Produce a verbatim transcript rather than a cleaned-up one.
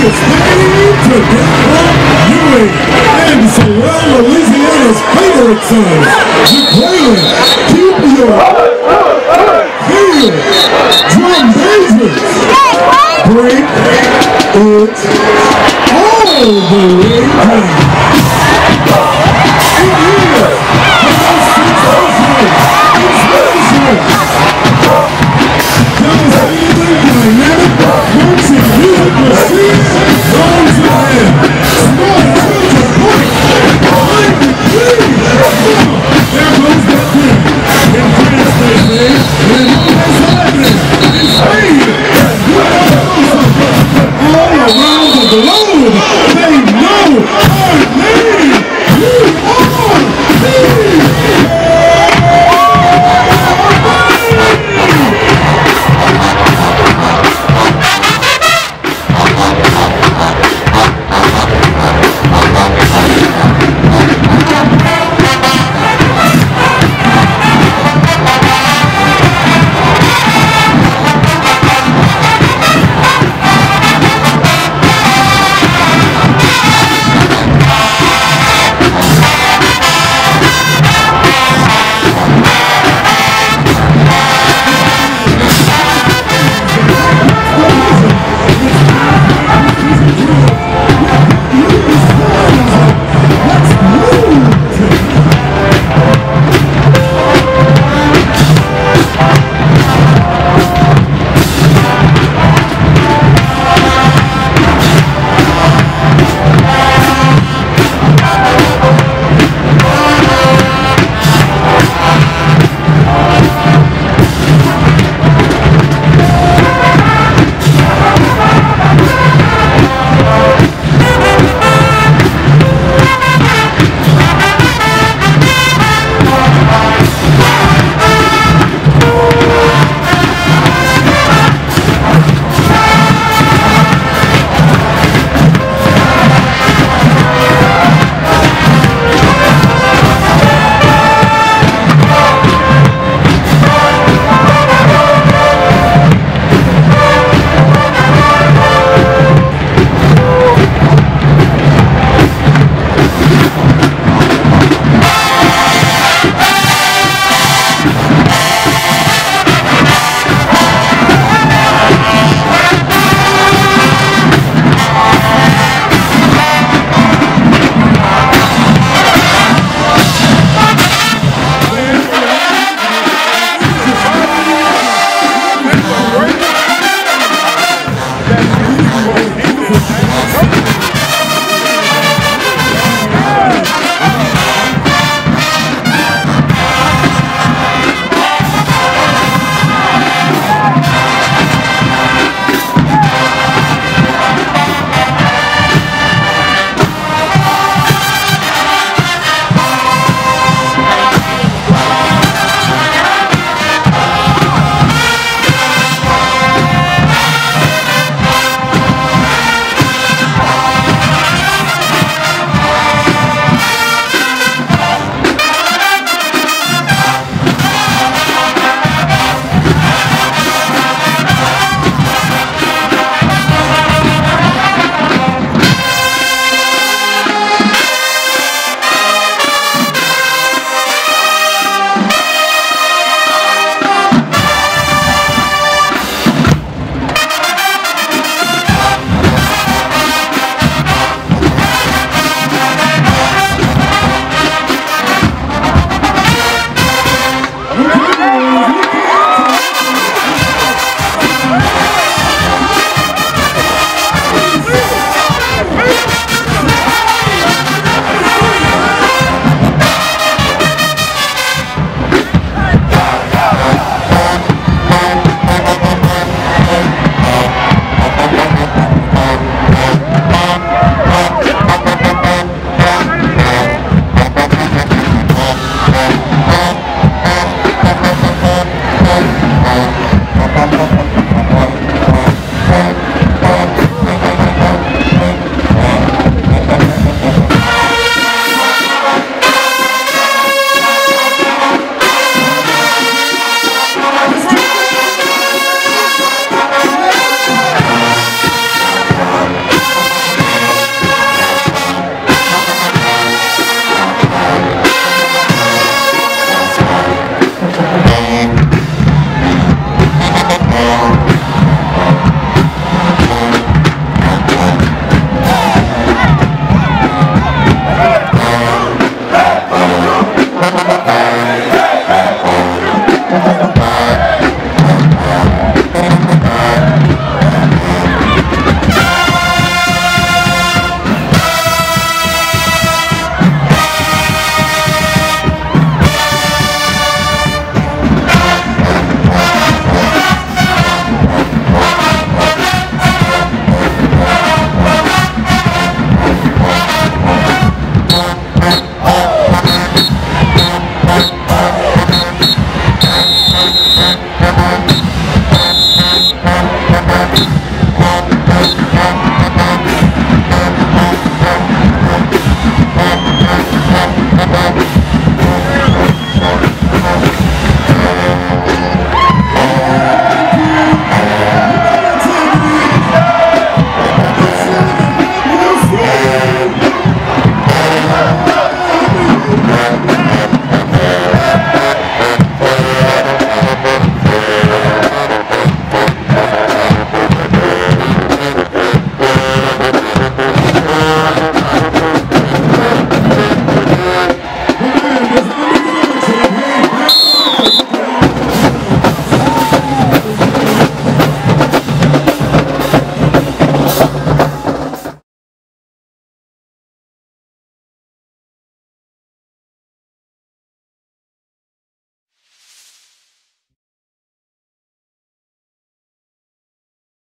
expecting you to get what you ate. And surround Louisiana's favorite sons. Declaring, keep your heel, drum dangerous. Break it all the way down.